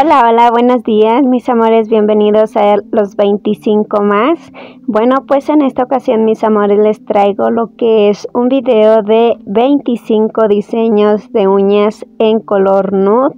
Hola, hola, buenos días mis amores, bienvenidos a los 25 más. Bueno, pues en esta ocasión mis amores les traigo lo que es un video de 25 diseños de uñas en color nude.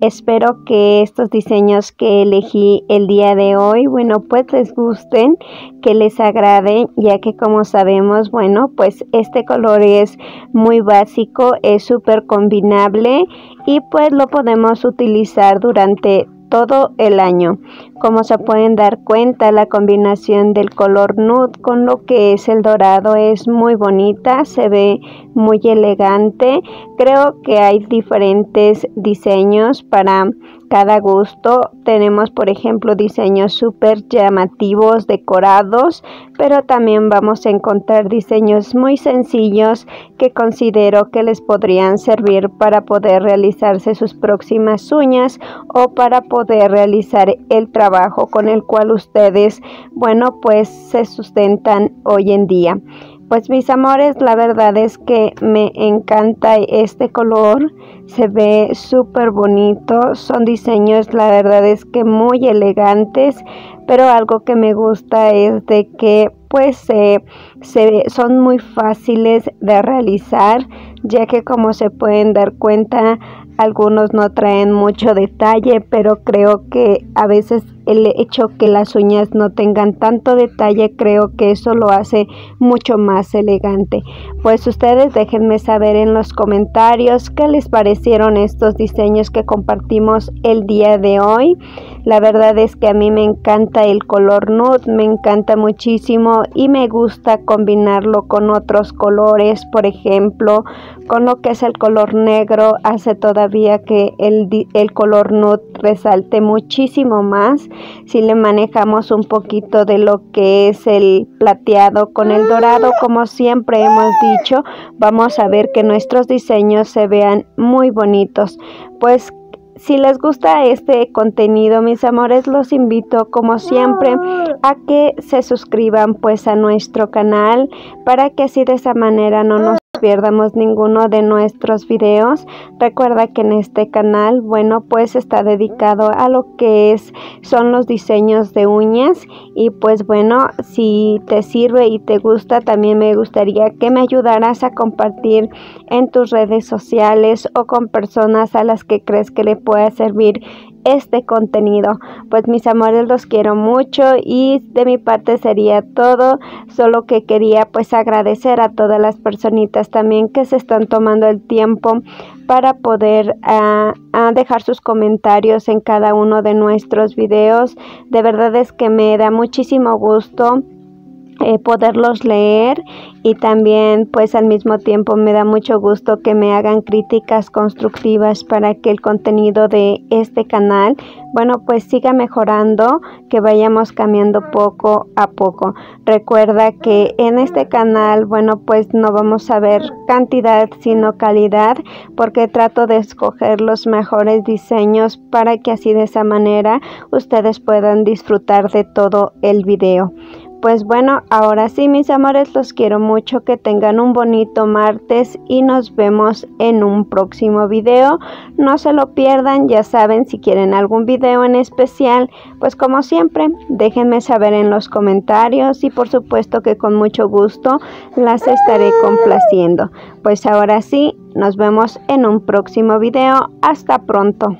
Espero que estos diseños que elegí el día de hoy, bueno, pues les gusten, que les agraden, ya que como sabemos, bueno, pues este color es muy básico, es súper combinable y pues lo podemos utilizar durante todo el año. Como se pueden dar cuenta, la combinación del color nude con lo que es el dorado es muy bonita, se ve muy elegante. Creo que hay diferentes diseños para cada gusto. Tenemos, por ejemplo, diseños súper llamativos, decorados, pero también vamos a encontrar diseños muy sencillos que considero que les podrían servir para poder realizarse sus próximas uñas o para poder realizar el trabajo con el cual ustedes, bueno, pues se sustentan hoy en día. Pues mis amores, la verdad es que me encanta este color, se ve súper bonito, son diseños la verdad es que muy elegantes, pero algo que me gusta es de que pues son muy fáciles de realizar, ya que como se pueden dar cuenta, algunos no traen mucho detalle, pero creo que a veces el hecho que las uñas no tengan tanto detalle, creo que eso lo hace mucho más elegante. Pues ustedes déjenme saber en los comentarios qué les parecieron estos diseños que compartimos el día de hoy. La verdad es que a mí me encanta el color nude, me encanta muchísimo y me gusta combinarlo con otros colores, por ejemplo, con lo que es el color negro, hace todavía que el color nude resalte muchísimo más. Si le manejamos un poquito de lo que es el plateado con el dorado, como siempre hemos dicho, vamos a ver que nuestros diseños se vean muy bonitos. Pues si les gusta este contenido, mis amores, los invito como siempre a que se suscriban pues a nuestro canal, para que así de esa manera no nos perdamos ninguno de nuestros videos. Recuerda que en este canal, bueno, pues está dedicado a lo que son los diseños de uñas y pues bueno, si te sirve y te gusta, también me gustaría que me ayudaras a compartir en tus redes sociales o con personas a las que crees que le pueda servir este contenido. Pues mis amores, los quiero mucho y de mi parte sería todo, solo que quería pues agradecer a todas las personitas también que se están tomando el tiempo para poder dejar sus comentarios en cada uno de nuestros videos. De verdad es que me da muchísimo gusto poderlos leer y también pues al mismo tiempo me da mucho gusto que me hagan críticas constructivas para que el contenido de este canal, bueno, pues siga mejorando, que vayamos cambiando poco a poco. Recuerda que en este canal, bueno, pues no vamos a ver cantidad sino calidad, porque trato de escoger los mejores diseños para que así de esa manera ustedes puedan disfrutar de todo el video. Pues bueno, ahora sí mis amores, los quiero mucho, que tengan un bonito martes y nos vemos en un próximo video. No se lo pierdan, ya saben, si quieren algún video en especial, pues como siempre, déjenme saber en los comentarios y por supuesto que con mucho gusto las estaré complaciendo. Pues ahora sí, nos vemos en un próximo video. Hasta pronto.